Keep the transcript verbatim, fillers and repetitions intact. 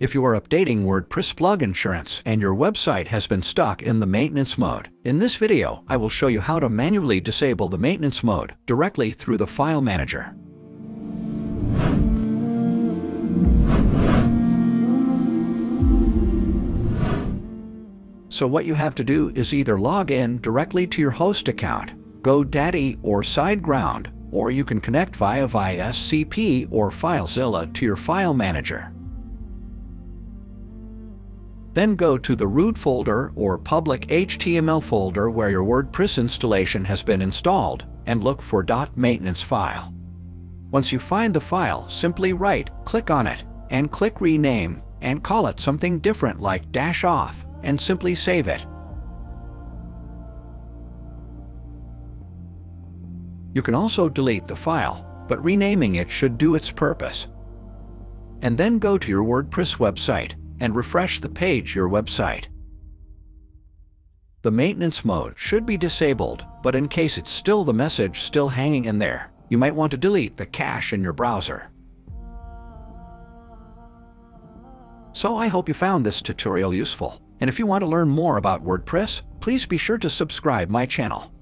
If you are updating WordPress plug insurance and your website has been stuck in the maintenance mode, in this video, I will show you how to manually disable the maintenance mode directly through the file manager. So what you have to do is either log in directly to your host account, GoDaddy or SiteGround, or you can connect via via S C P or FileZilla to your file manager. Then go to the root folder or public H T M L folder where your WordPress installation has been installed and look for .maintenance file. Once you find the file, simply right-click on it and click rename and call it something different like dash off and simply save it. You can also delete the file, but renaming it should do its purpose. And then go to your WordPress website and refresh the page your website. The maintenance mode should be disabled, but in case it's still the message still hanging in there, you might want to delete the cache in your browser. So I hope you found this tutorial useful, and if you want to learn more about WordPress, please be sure to subscribe my channel.